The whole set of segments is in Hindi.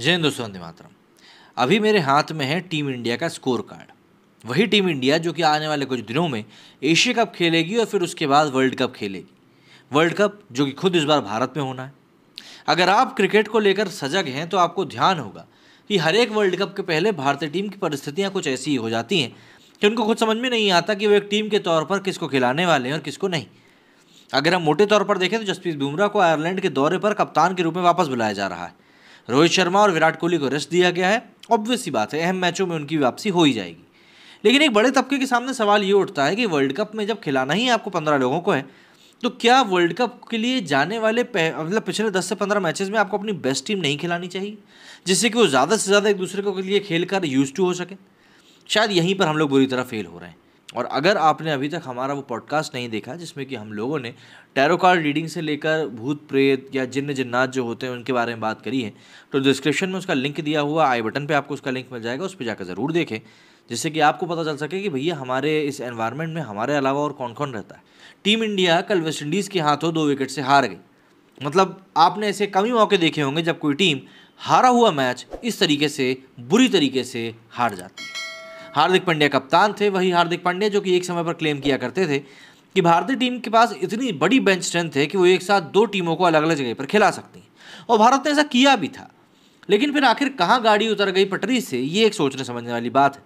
जय हिंद दोस्तों, वंदे मातरम। अभी मेरे हाथ में है टीम इंडिया का स्कोर कार्ड, वही टीम इंडिया जो कि आने वाले कुछ दिनों में एशिया कप खेलेगी और फिर उसके बाद वर्ल्ड कप खेलेगी। वर्ल्ड कप जो कि खुद इस बार भारत में होना है। अगर आप क्रिकेट को लेकर सजग हैं तो आपको ध्यान होगा कि हर एक वर्ल्ड कप के पहले भारतीय टीम की परिस्थितियाँ कुछ ऐसी हो जाती हैं कि उनको खुद समझ में नहीं आता कि वो एक टीम के तौर पर किसको खिलाने वाले हैं और किसको नहीं। अगर हम मोटे तौर पर देखें तो जसप्रीत बुमराह को आयरलैंड के दौरे पर कप्तान के रूप में वापस बुलाया जा रहा है। रोहित शर्मा और विराट कोहली को रेस्ट दिया गया है। ऑब्वियस सी बात है, अहम मैचों में उनकी वापसी हो ही जाएगी। लेकिन एक बड़े तबके के सामने सवाल ये उठता है कि वर्ल्ड कप में जब खिलाना ही आपको 15 लोगों को है तो क्या वर्ल्ड कप के लिए जाने वाले मतलब पिछले 10 से 15 मैचेस में आपको अपनी बेस्ट टीम नहीं खिलानी चाहिए, जिससे कि वो ज़्यादा से ज़्यादा एक दूसरे को के लिए खेल कर यूज टू हो सके। शायद यहीं पर हम लोग बुरी तरह फेल हो रहे हैं। और अगर आपने अभी तक हमारा वो पॉडकास्ट नहीं देखा जिसमें कि हम लोगों ने टैरो कार्ड रीडिंग से लेकर भूत प्रेत या जिन्न जिन्नात जो होते हैं उनके बारे में बात करी है, तो डिस्क्रिप्शन में उसका लिंक दिया हुआ, आई बटन पे आपको उसका लिंक मिल जाएगा। उस पर जाकर ज़रूर देखें, जिससे कि आपको पता चल सके कि भैया हमारे इस एनवायरनमेंट में हमारे अलावा और कौन कौन रहता है। टीम इंडिया कल वेस्ट इंडीज़ के हाथों 2 विकेट से हार गई। मतलब आपने ऐसे कम ही मौके देखे होंगे जब कोई टीम हारा हुआ मैच इस तरीके से बुरी तरीके से हार जाती है। हार्दिक पांड्या कप्तान थे, वही हार्दिक पांड्या जो कि एक समय पर क्लेम किया करते थे कि भारतीय टीम के पास इतनी बड़ी बेंच स्ट्रेंथ है कि वो एक साथ 2 टीमों को अलग अलग जगह पर खिला सकती हैं, और भारत ने ऐसा किया भी था। लेकिन फिर आखिर कहाँ गाड़ी उतर गई पटरी से, ये एक सोचने समझने वाली बात है।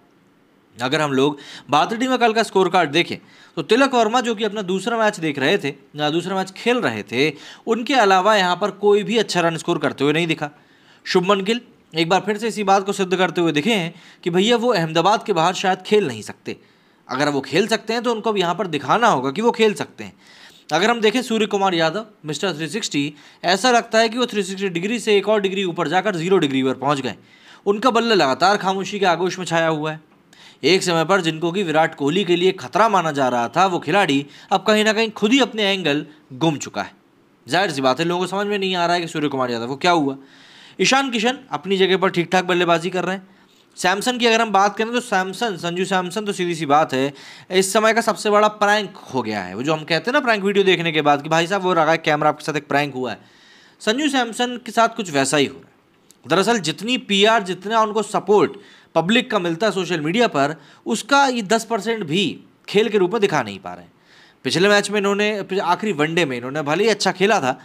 अगर हम लोग भारतीय टीम का कल का स्कोर कार्ड देखें तो तिलक वर्मा जो कि अपना दूसरा मैच खेल रहे थे, उनके अलावा यहाँ पर कोई भी अच्छा रन स्कोर करते हुए नहीं दिखा। शुभमन गिल एक बार फिर से इसी बात को सिद्ध करते हुए दिखे हैं कि भैया वो अहमदाबाद के बाहर शायद खेल नहीं सकते। अगर वो खेल सकते हैं तो उनको अब यहाँ पर दिखाना होगा कि वो खेल सकते हैं। अगर हम देखें सूर्य कुमार यादव मिस्टर 360, ऐसा लगता है कि वो 360 डिग्री से एक और डिग्री ऊपर जाकर 0 डिग्री पर पहुँच गए। उनका बल्ला लगातार खामोशी के आगोश में छाया हुआ है। एक समय पर जिनको कि विराट कोहली के लिए खतरा माना जा रहा था, वो खिलाड़ी अब कहीं ना कहीं खुद ही अपने एंगल गुम चुका है। जाहिर सी बात है, लोगों को समझ में नहीं आ रहा है कि सूर्य कुमार यादव को क्या हुआ। ईशान किशन अपनी जगह पर ठीक ठाक बल्लेबाजी कर रहे हैं। सैमसन की अगर हम बात करें तो संजू सैमसन तो सीधी सी बात है, इस समय का सबसे बड़ा प्रैंक हो गया है। वो जो हम कहते हैं ना प्रैंक वीडियो देखने के बाद कि भाई साहब वो रहा कैमरा आपके साथ एक प्रैंक हुआ है, संजू सैमसन के साथ कुछ वैसा ही हो रहा है। दरअसल जितनी PR जितना उनको सपोर्ट पब्लिक का मिलता है सोशल मीडिया पर, उसका ये 10% भी खेल के रूप में दिखा नहीं पा रहे हैं। पिछले मैच में इन्होंने, आखिरी वनडे में इन्होंने भले ही अच्छा खेला था,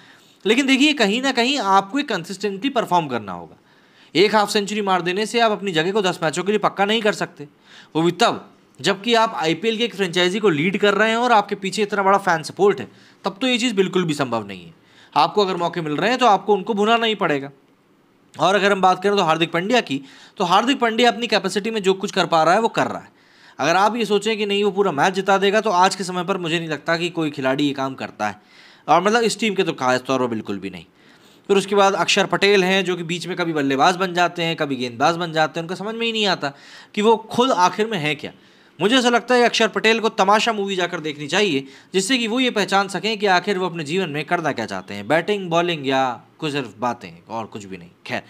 लेकिन देखिए कहीं ना कहीं आपको कंसिस्टेंटली परफॉर्म करना होगा। एक हाफ सेंचुरी मार देने से आप अपनी जगह को 10 मैचों के लिए पक्का नहीं कर सकते, वो भी तब जबकि आप IPL के एक फ्रेंचाइजी को लीड कर रहे हैं और आपके पीछे इतना बड़ा फैन सपोर्ट है, तब तो ये चीज़ बिल्कुल भी संभव नहीं है। आपको अगर मौके मिल रहे हैं तो आपको उनको भुनाना ही पड़ेगा। और अगर हम बात करें तो हार्दिक पांड्या की, तो हार्दिक पांड्या अपनी कैपेसिटी में जो कुछ कर पा रहा है वो कर रहा है। अगर आप ये सोचें कि नहीं वो पूरा मैच जिता देगा, तो आज के समय पर मुझे नहीं लगता कि कोई खिलाड़ी ये काम करता है, और मतलब इस टीम के तो खास तौर पर बिल्कुल भी नहीं। फिर उसके बाद अक्षर पटेल हैं जो कि बीच में कभी बल्लेबाज बन जाते हैं, कभी गेंदबाज बन जाते हैं। उनका समझ में ही नहीं आता कि वो खुद आखिर में है क्या। मुझे ऐसा लगता है कि अक्षर पटेल को तमाशा मूवी जाकर देखनी चाहिए, जिससे कि वो ये पहचान सकें कि आखिर वो अपने जीवन में करना क्या चाहते हैं, बैटिंग, बॉलिंग या कुछ सिर्फ बातें और कुछ भी नहीं। खैर,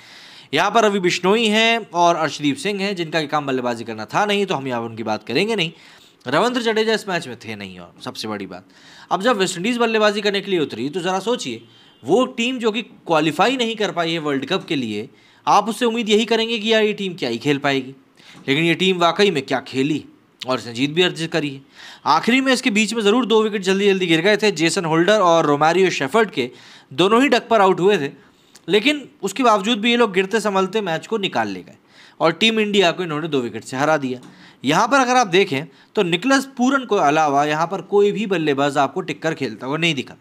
यहाँ पर रवि बिश्नोई हैं और अर्शदीप सिंह हैं, जिनका काम बल्लेबाजी करना था नहीं, तो हम यहाँ पर उनकी बात करेंगे नहीं। रविंद्र जडेजा इस मैच में थे नहीं, और सबसे बड़ी बात अब जब वेस्ट इंडीज़ बल्लेबाजी करने के लिए उतरी तो ज़रा सोचिए, वो टीम जो कि क्वालिफाई नहीं कर पाई है वर्ल्ड कप के लिए, आप उससे उम्मीद यही करेंगे कि यार ये टीम क्या ही खेल पाएगी। लेकिन ये टीम वाकई में क्या खेली और इसने जीत भी अर्ज करी है। आखिरी में इसके बीच में ज़रूर 2 विकेट जल्दी जल्दी गिर गए थे। जेसन होल्डर और रोमारियो शेफर्ड के दोनों ही डक पर आउट हुए थे, लेकिन उसके बावजूद भी ये लोग गिरते संभलते मैच को निकाल ले गए और टीम इंडिया को इन्होंने 2 विकेट से हरा दिया। यहाँ पर अगर आप देखें तो निकलस पूरन को अलावा यहाँ पर कोई भी बल्लेबाज आपको टिक्कर खेलता हुआ नहीं दिखा।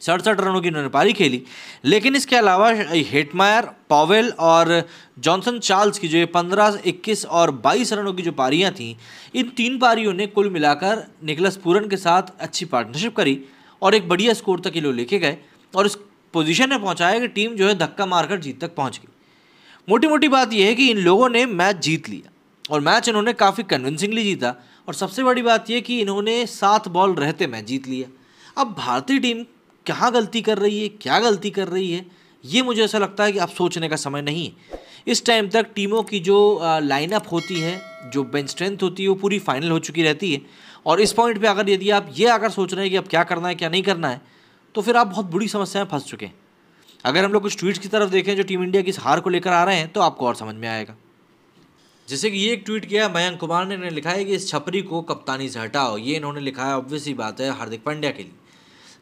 67 रनों की इन्होंने पारी खेली, लेकिन इसके अलावा हेटमायर, पावेल और जॉनसन चार्ल्स की जो 15, 21 और 22 रनों की जो पारियाँ थीं, इन 3 पारियों ने कुल मिलाकर निकलस पूरन के साथ अच्छी पार्टनरशिप करी और एक बढ़िया स्कोर तक ये लोग लेके गए और इस पोजीशन में पहुँचाया कि टीम जो है धक्का मारकर जीत तक पहुँच गई। मोटी मोटी बात यह है कि इन लोगों ने मैच जीत लिया और मैच इन्होंने काफ़ी कन्विंसिंगली जीता, और सबसे बड़ी बात यह कि इन्होंने 7 बॉल रहते मैच जीत लिया। अब भारतीय टीम कहाँ गलती कर रही है, क्या गलती कर रही है, ये मुझे ऐसा लगता है कि अब सोचने का समय नहीं है। इस टाइम तक टीमों की जो लाइनअप होती है, जो बेंच स्ट्रेंथ होती है, वो पूरी फाइनल हो चुकी रहती है। और इस पॉइंट पर अगर यदि आप ये सोच रहे हैं कि अब क्या करना है क्या नहीं करना है, तो फिर आप बहुत बुरी समस्या में फंस चुके हैं। अगर हम लोग कुछ ट्वीट्स की तरफ देखें जो टीम इंडिया की इस हार को लेकर आ रहे हैं तो आपको और समझ में आएगा। जैसे कि ये एक ट्वीट किया मयंक कुमार ने लिखा है कि इस छपरी को कप्तानी से हटाओ, ये इन्होंने लिखा है, ऑब्वियस ही बात है हार्दिक पांड्या के लिए।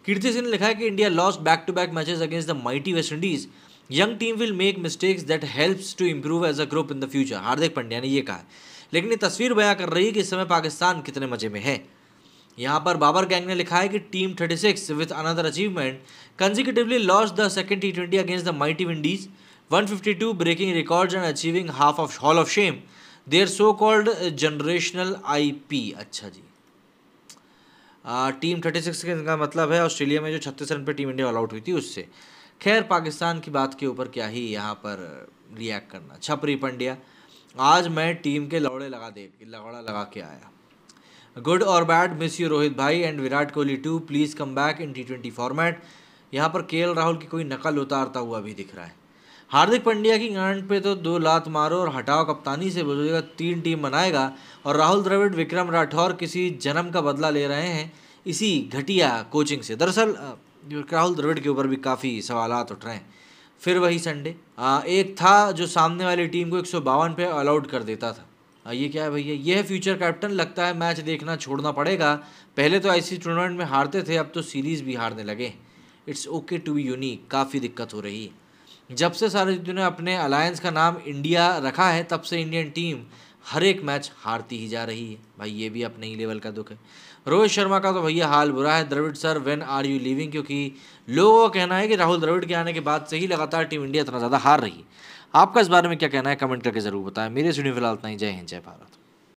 कीर्ति सिंह ने लिखा है कि India lost back to back matches against the mighty West Indies, young team will make mistakes that helps to improve as a group in the future, Hardik Pandya ने ये कहा। लेकिन ये तस्वीर बयां कर रही है कि इस समय पाकिस्तान कितने मजे में है। यहाँ पर बाबर गैंग ने लिखा है कि team 36 with another achievement consecutively lost the second T20 against the mighty Windies 152 breaking records and achieving half of hall of shame there so called generational IP। अच्छा जी, टीम 36 का मतलब है ऑस्ट्रेलिया में जो 36 रन पे टीम इंडिया ऑल आउट हुई थी उससे। खैर पाकिस्तान की बात के ऊपर क्या ही यहाँ पर रिएक्ट करना। छपरी पांड्या, आज मैं टीम के लौड़ा लगा के आया, गुड और बैड, मिस यू रोहित भाई and Virat Kohli too, please come back in T20 format. यहाँ पर केएल राहुल की कोई नकल उतारता हुआ भी दिख रहा है। हार्दिक पांड्या की गांड पे तो दो लात मारो और हटाओ कप्तानी से बोलेगा, 3 टीम बनाएगा और राहुल द्रविड विक्रम राठौर किसी जन्म का बदला ले रहे हैं इसी घटिया कोचिंग से। दरअसल राहुल द्रविड के ऊपर भी काफ़ी सवाल उठ रहे हैं। फिर वही संडे एक था जो सामने वाली टीम को 152 पे ऑल आउट कर देता था। ये क्या है भैया, यह फ्यूचर कैप्टन लगता है, मैच देखना छोड़ना पड़ेगा। पहले तो आईसी टूर्नामेंट में हारते थे, अब तो सीरीज़ भी हारने लगे। It's okay to be unique, काफ़ी दिक्कत हो रही है। जब से सारे दुनिया ने अपने अलायंस का नाम इंडिया रखा है तब से इंडियन टीम हर एक मैच हारती ही जा रही है। भाई ये भी अपने ही लेवल का दुख है। रोहित शर्मा का तो भैया हाल बुरा है, Dravid sir when are you leaving, क्योंकि लोगों का कहना है कि राहुल द्रविड़ के आने के बाद से ही लगातार टीम इंडिया इतना ज़्यादा हार रही है। आपका इस बारे में क्या कहना है कमेंट करके ज़रूर बताएं। मेरे इस वीडियो में फिलहाल इतना ही। जय हिंद, जय भारत।